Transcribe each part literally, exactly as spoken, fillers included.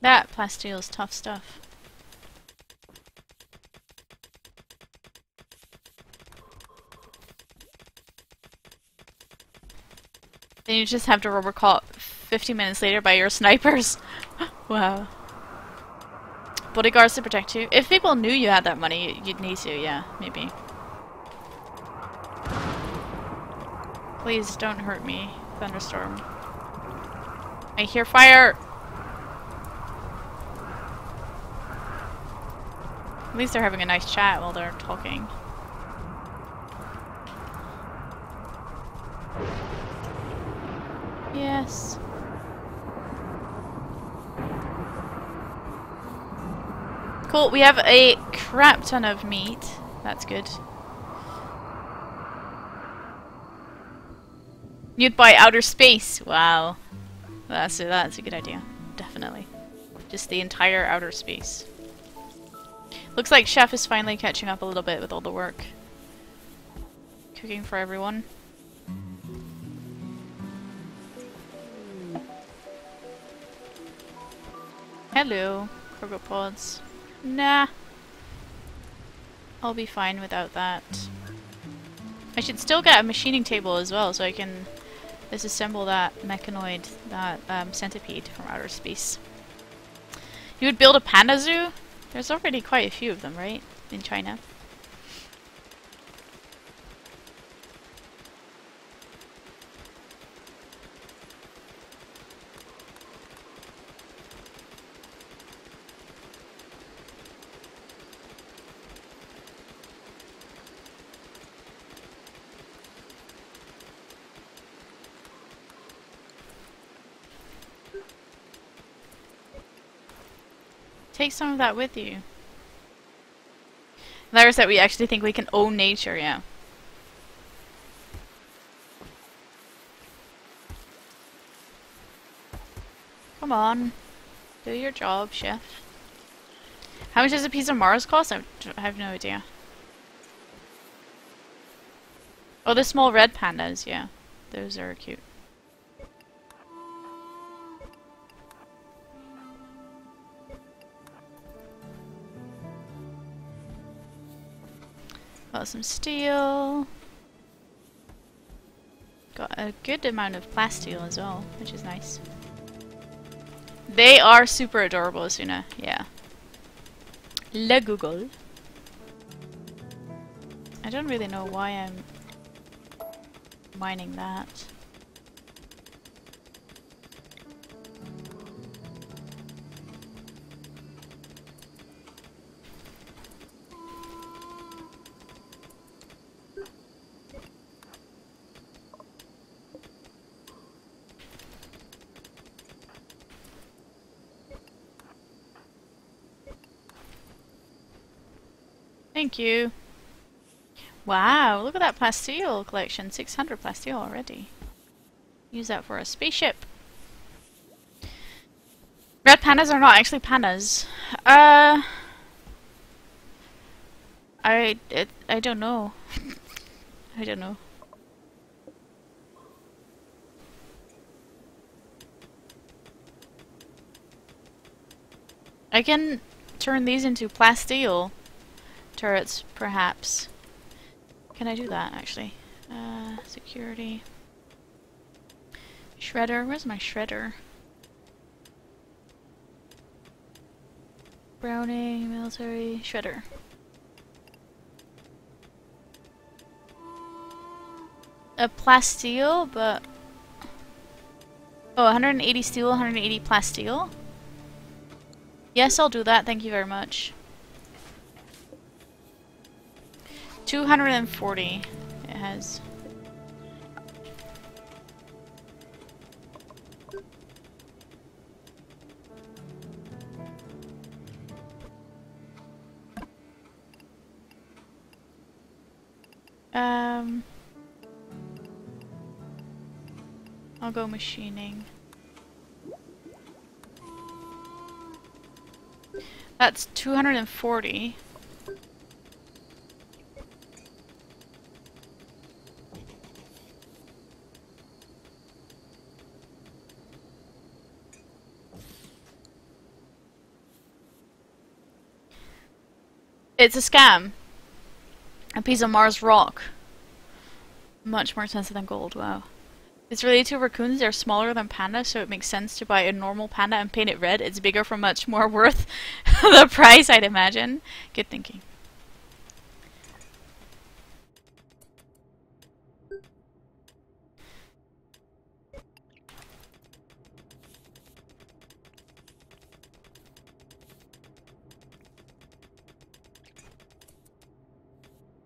That plastile's tough stuff. Then you just have to rubber call fifty minutes later by your snipers. Wow. Bodyguards to protect you. If people knew you had that money, you'd need to, yeah, maybe. Please don't hurt me, thunderstorm. I hear fire! At least they're having a nice chat while they're talking. Yes. Cool, we have a crap ton of meat. That's good. You'd buy outer space. Wow. That's a, that's a good idea. Definitely. Just the entire outer space. Looks like Chef is finally catching up a little bit with all the work. Cooking for everyone. Hello, cargo pods. Nah. I'll be fine without that. I should still get a machining table as well so I can disassemble that mechanoid, that um, centipede from outer space. You would build a panda zoo? There's already quite a few of them, right? In China. Take some of that with you. There's that we actually think we can own nature, yeah. Come on. Do your job, chef. How much does a piece of Mars cost? I have no idea. Oh, the small red pandas, yeah. Those are cute. Got some steel. Got a good amount of plasteel as well, which is nice. They are super adorable, Asuna. Yeah. Le Google. I don't really know why I'm mining that. Thank you. Wow, look at that plasteel collection. six hundred plasteel already. Use that for a spaceship. Red pandas are not actually pandas. Uh, I it, I don't know. I don't know. I can turn these into plasteel turrets, perhaps. Can I do that, actually? Uh, security. Shredder. Where's my shredder? Browning, military, shredder. A plasteel, but... Oh, one hundred eighty steel, one hundred eighty plasteel? Yes, I'll do that. Thank you very much. two hundred forty it has. Um, I'll go machining. That's two hundred forty. It's a scam. A piece of Mars rock. Much more expensive than gold, wow. It's related to raccoons. They're smaller than panda, so it makes sense to buy a normal panda and paint it red. It's bigger for much more worth the price, I'd imagine. Good thinking.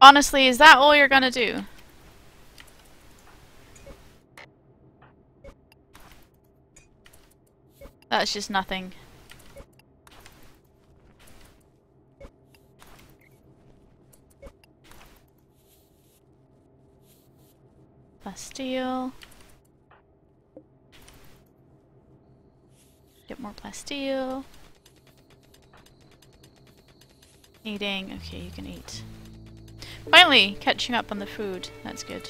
Honestly, is that all you're gonna do? That's just nothing. Plasteel. Get more plasteel. Eating. Okay, you can eat. Finally, catching up on the food. That's good.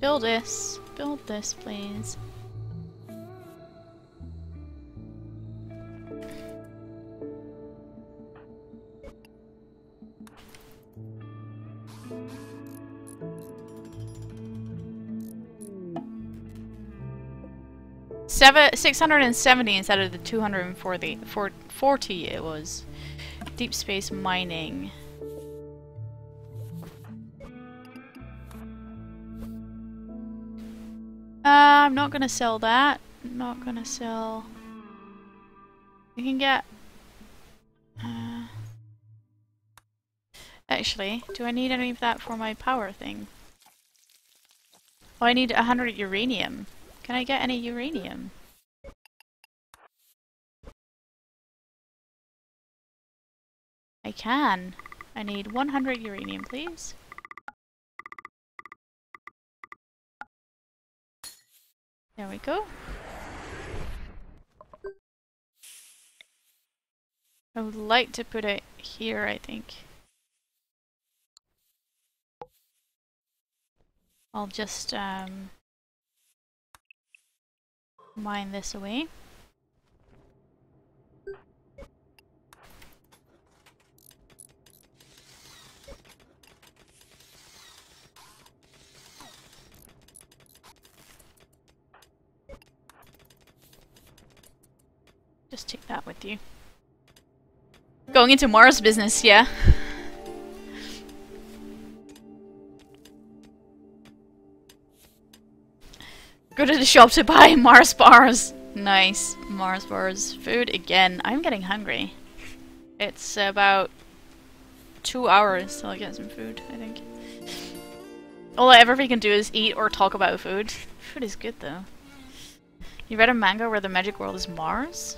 Build this. Build this, please. Seven, six hundred seventy instead of the two hundred forty forty it was. Deep space mining. Uh, I'm not gonna sell that. I'm not gonna sell. You can get. Uh, actually, do I need any of that for my power thing? Oh, I need a hundred uranium. Can I get any uranium? I can. I need one hundred uranium, please. There we go. I would like to put it here, I think. I'll just um, mine this away. Just take that with you. Going into Mars business, yeah. Go to the shop to buy Mars bars. Nice. Mars bars. Food again. I'm getting hungry. It's about two hours till I get some food, I think. All I ever can do is eat or talk about food. Food is good though. You read a manga where the magic world is Mars?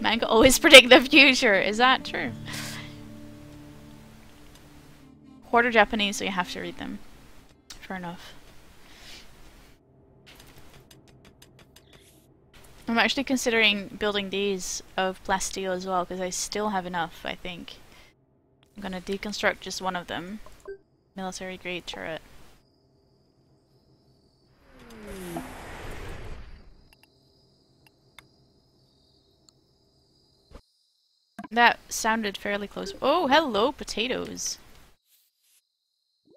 Manga always predict the future. Is that true? Quarter Japanese, so you have to read them. Fair enough. I'm actually considering building these of plasteel as well because I still have enough, I think. I'm gonna deconstruct just one of them. Military grade turret. That sounded fairly close. Oh, hello, potatoes.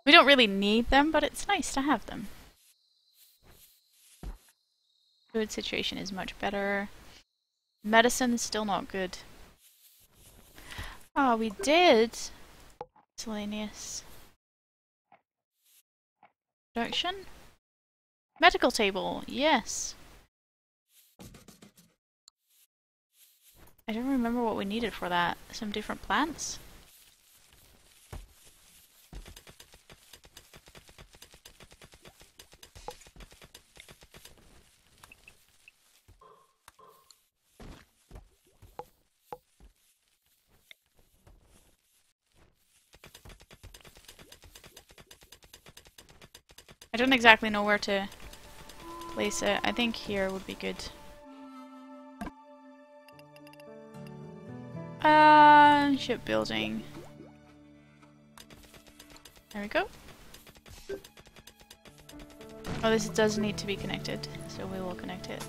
We don't really need them, but it's nice to have them. Food situation is much better. Medicine is still not good. Oh, we did. Miscellaneous. Production. Medical table, yes. I don't remember what we needed for that. Some different plants? I don't exactly know where to place it. I think here would be good. Uh, shipbuilding. There we go. Oh, this does need to be connected, so we will connect it.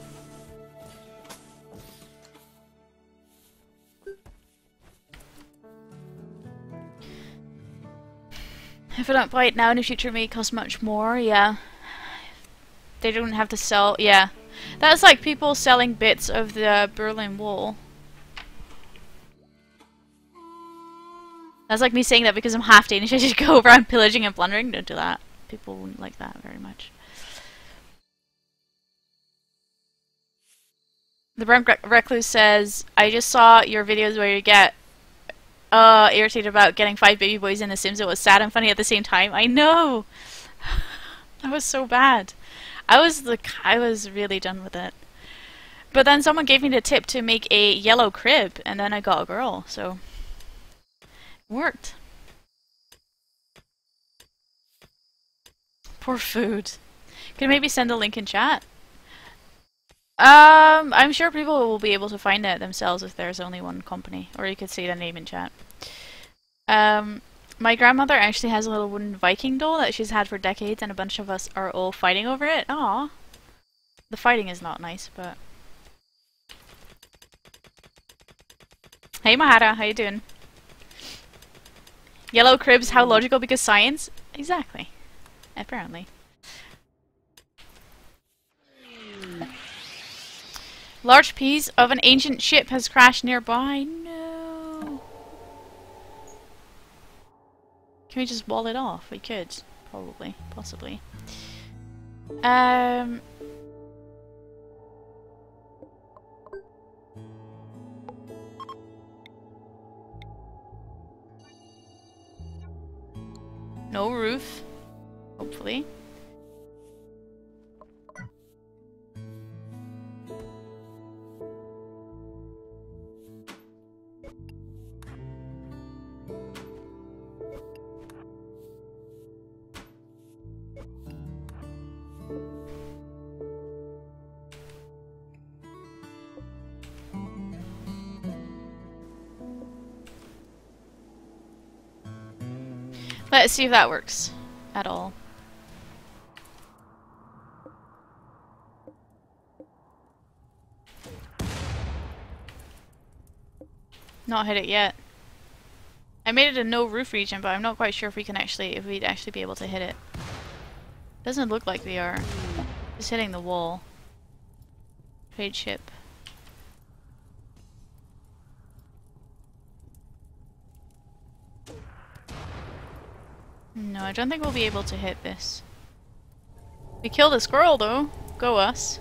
If I don't buy it now, in the future it may cost much more, yeah. They don't have to sell, yeah. That's like people selling bits of the Berlin Wall. That's like me saying that because I'm half Danish, I just go around pillaging and plundering. Don't do that. People wouldn't like that very much. The Brown Recluse says, I just saw your videos where you get uh, irritated about getting five baby boys in The Sims. It was sad and funny at the same time. I know! That was so bad. I was the, I was really done with it. But then someone gave me the tip to make a yellow crib, and then I got a girl, so... worked. Poor food. Can I maybe send a link in chat? Um, I'm sure people will be able to find it themselves if there's only one company, or you could see the name in chat. Um, my grandmother actually has a little wooden Viking doll that she's had for decades, and a bunch of us are all fighting over it. Aww. The fighting is not nice, but... Hey Mahara, how you doing? Yellow cribs, how logical, because science? Exactly. Apparently. Large piece of an ancient ship has crashed nearby. No. Can we just wall it off? We could. Probably. Possibly. Um... No roof, hopefully. Let's see if that works at all. Not hit it yet. I made it a no roof region, but I'm not quite sure if we can actually, if we'd actually be able to hit it. Doesn't look like we are. Just hitting the wall. Trade ship. No, I don't think we'll be able to hit this. We killed a squirrel though. Go us.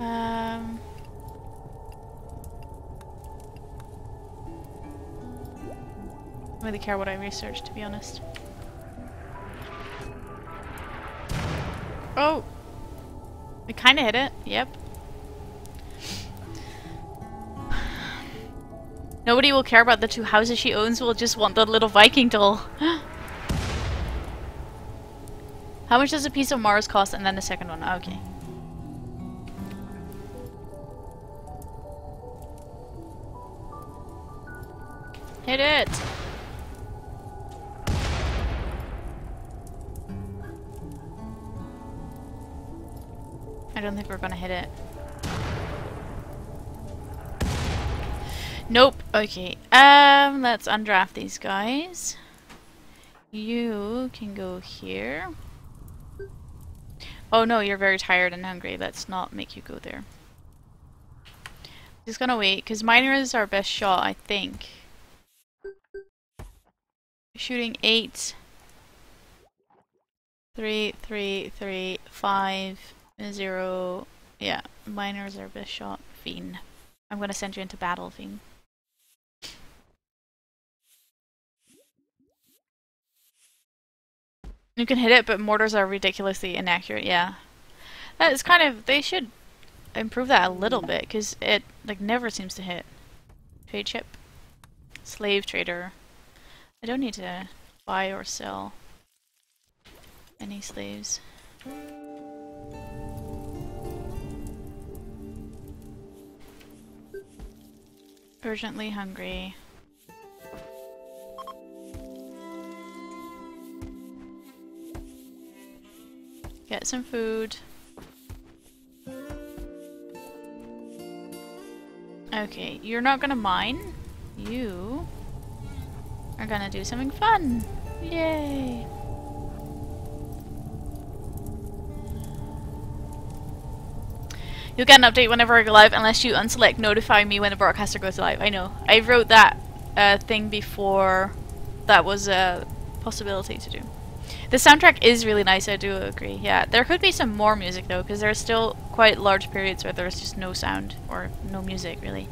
Um. I don't really care what I research, to be honest. Oh! We kinda hit it. Yep. Nobody will care about the two houses she owns, we'll just want the little Viking doll. How much does a piece of Mars cost? And then the second one. Okay. Hit it! I don't think we're gonna hit it. Nope. Okay. Um, let's undraft these guys. You can go here. Oh no, you're very tired and hungry. Let's not make you go there. Just gonna wait, because miner is our best shot, I think. Shooting eight. Three, three, three, five, zero. Yeah, miner is our best shot. Fiend. I'm gonna send you into battle, Fiend. You can hit it, but mortars are ridiculously inaccurate. Yeah, that is kind of. They should improve that a little bit, because it like never seems to hit. Trade ship, slave trader. I don't need to buy or sell any slaves. Urgently hungry. Get some food. Okay, you're not gonna mine. you are gonna do something fun. Yay! You'll get an update whenever I go live unless you unselect notify me when the broadcaster goes live. I know. I wrote that uh, thing before that was a possibility to do. The soundtrack is really nice, I do agree. Yeah, there could be some more music though, because there are still quite large periods where there's just no sound or no music really.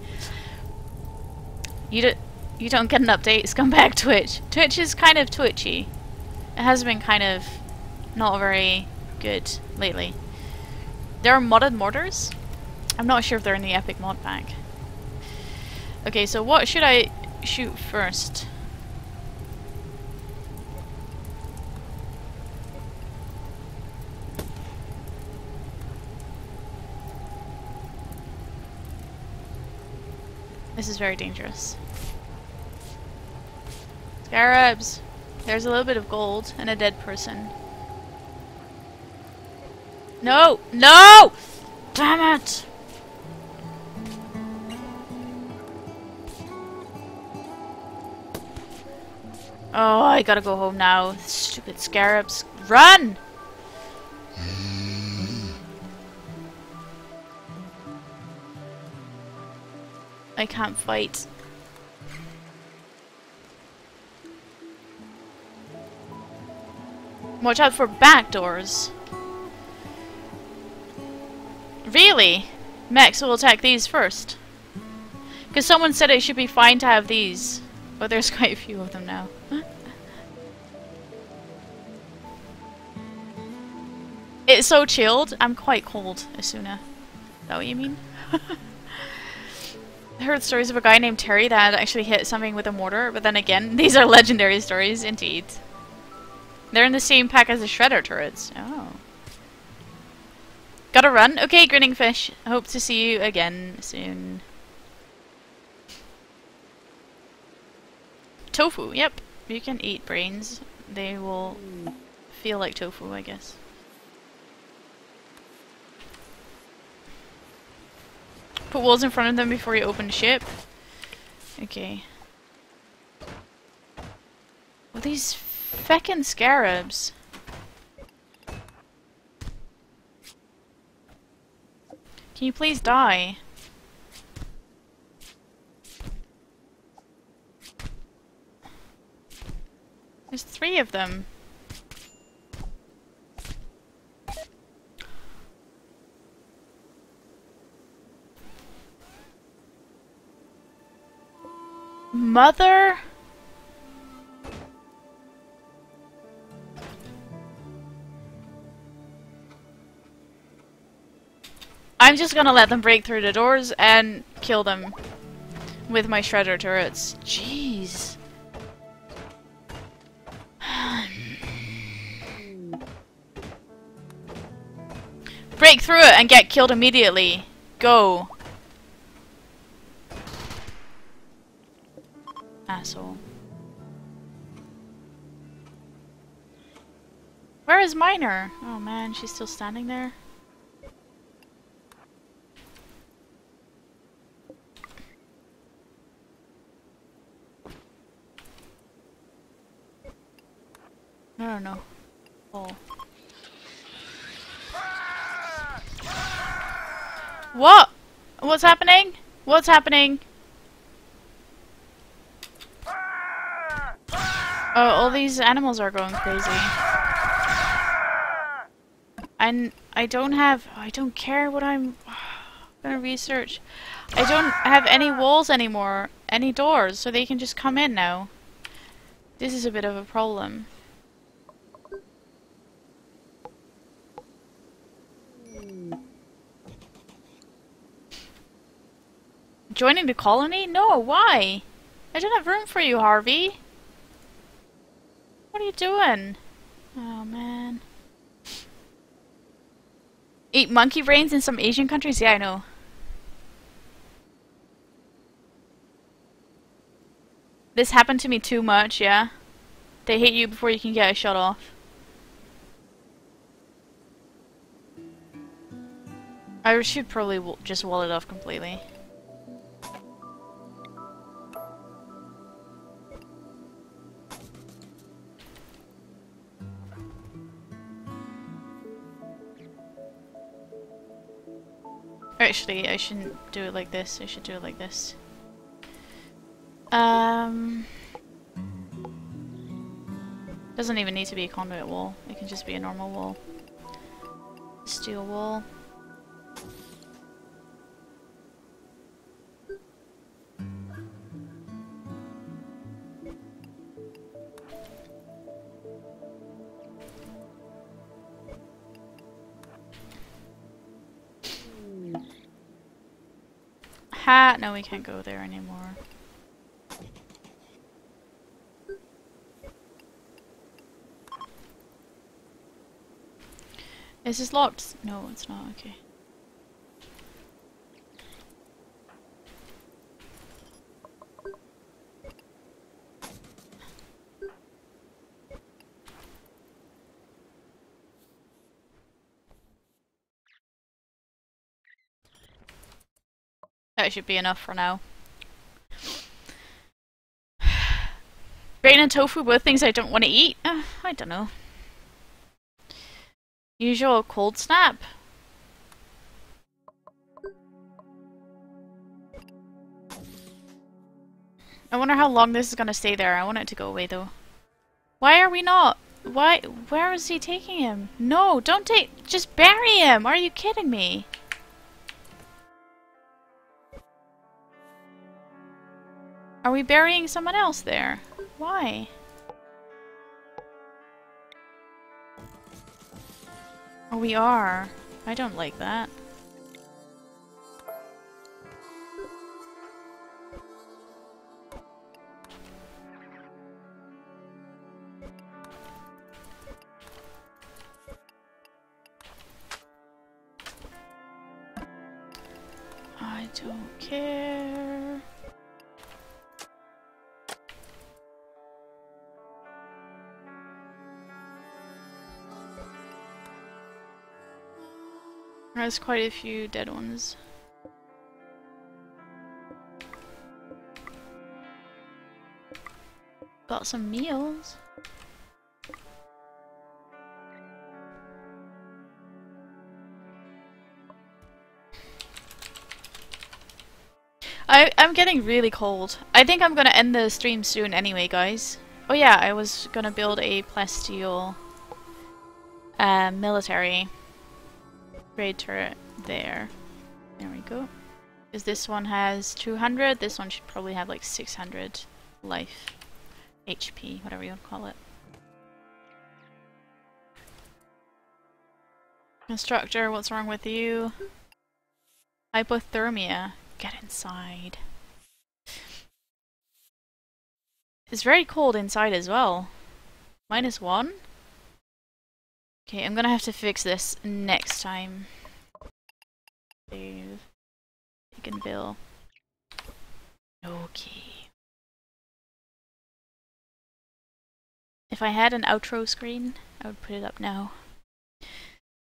You don't, you don't get an update, scumbag Twitch. Twitch is kind of twitchy. It has been kind of not very good lately. There are modded mortars? I'm not sure if they're in the Epic mod pack. Okay, so what should I shoot first? This is very dangerous. Scarabs! There's a little bit of gold and a dead person. No! No! Damn it! Oh, I gotta go home now. Stupid scarabs. Run! I can't fight. Watch out for back doors. Really? Max will attack these first. Because someone said it should be fine to have these. But there's quite a few of them now. It's so chilled. I'm quite cold, Asuna. Is that what you mean? I heard stories of a guy named Terry that had actually hit something with a mortar. But then again, these are legendary stories indeed. They're in the same pack as the shredder turrets. Oh. Gotta run. Okay, grinning fish. Hope to see you again soon. Tofu, yep. You can eat brains. They will feel like tofu, I guess. Put walls in front of them before you open the ship. Okay. Well, these feckin' scarabs. Can you please die? There's three of them. Mother? I'm just gonna let them break through the doors and kill them with my shredder turrets. Jeez. Break through it and get killed immediately. Go. Asshole. Where is Miner? Oh man, she's still standing there. No, no, no. Oh. What? What's happening? What's happening? Oh, all these animals are going crazy. And I don't have. I don't care what I'm gonna research. I don't have any walls anymore, any doors, so they can just come in now. This is a bit of a problem. Joining the colony? No, why? I don't have room for you, Harvey. What are you doing? Oh, man. Eat monkey brains in some Asian countries? Yeah, I know. This happened to me too much, yeah? They hate you before you can get a shot off. I should probably w just wall it off completely. actually, I shouldn't do it like this. I should do it like this. Um... Doesn't even need to be a conduit wall. It can just be a normal wall. Steel wall. Ha! No, we can't go there anymore. Is this locked? No, it's not. Okay. That should be enough for now. Grain and tofu, both things I don't want to eat? Uh, I don't know. Usual cold snap. I wonder how long this is gonna stay there. I want it to go away though. Why are we not? Why? Where is he taking him? No, don't take. Just bury him. Are you kidding me? Are we burying someone else there? Why? Oh, we are. I don't like that. I don't care. There's quite a few dead ones. Got some meals. I, I'm getting really cold. I think I'm gonna end the stream soon anyway, guys. Oh yeah, I was gonna build a plasteel uh, military grade turret there. There we go. Because this one has two hundred, this one should probably have like six hundred life, H P, whatever you want to call it. Constructor, what's wrong with you? Hypothermia. Get inside. It's very cold inside as well. Minus one? Okay, I'm gonna have to fix this next time. Save. Baconville. Okay. If I had an outro screen, I would put it up now.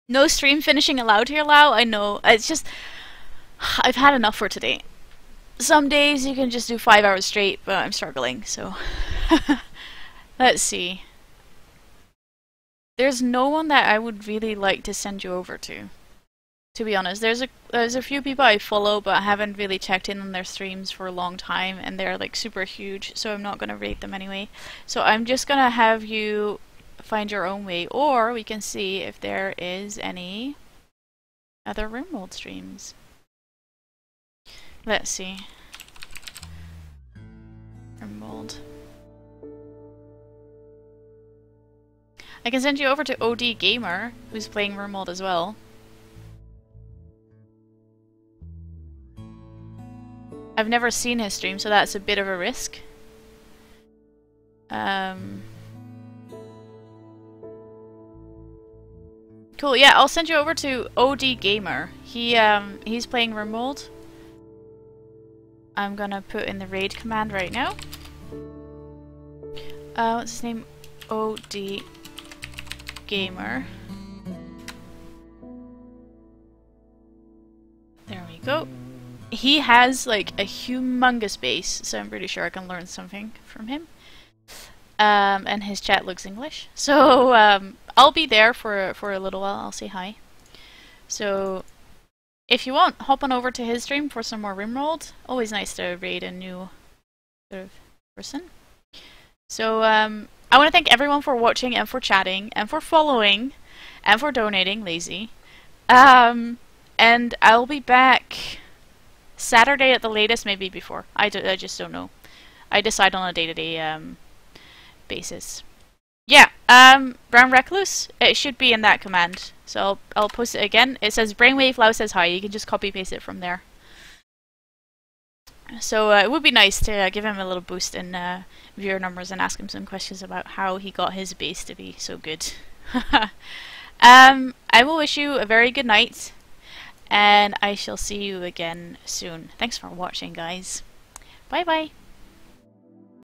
No stream finishing allowed here, Lau? I know. It's just... I've had enough for today. Some days you can just do five hours straight, but I'm struggling, so... Let's see. There's no one that I would really like to send you over to, to be honest. There's a there's a few people I follow, but I haven't really checked in on their streams for a long time, and they're like super huge, so I'm not gonna rate them anyway. So I'm just gonna have you find your own way, or we can see if there is any other RimWorld streams. Let's see. RimWorld. I can send you over to O D Gamer, who's playing RimWorld as well. I've never seen his stream, so that's a bit of a risk. Um, cool, yeah, I'll send you over to O D Gamer. He um, he's playing RimWorld. I'm gonna put in the raid command right now. Uh, what's his name? O D Gamer. There we go. He has like a humongous base, so I'm pretty sure I can learn something from him. Um, and his chat looks English, so um, I'll be there for for a little while. I'll say hi. So If you want, hop on over to his stream for some more RimWorld. Always nice to raid a new sort of person. So um, I want to thank everyone for watching and for chatting and for following and for donating, lazy. Um, and I'll be back Saturday at the latest, maybe before. I, do, I just don't know. I decide on a day-to-day um, basis. Yeah, um, Brown Recluse, it should be in that command. So I'll, I'll post it again. It says Brainwave Lao says hi. You can just copy paste it from there. So uh, it would be nice to uh, give him a little boost in uh, viewer numbers and ask him some questions about how he got his base to be so good. um, I will wish you a very good night, and I shall see you again soon. Thanks for watching, guys. Bye bye.